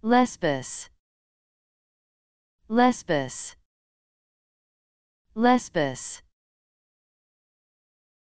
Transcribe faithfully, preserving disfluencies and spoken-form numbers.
Lesbos, Lesbos, Lesbos.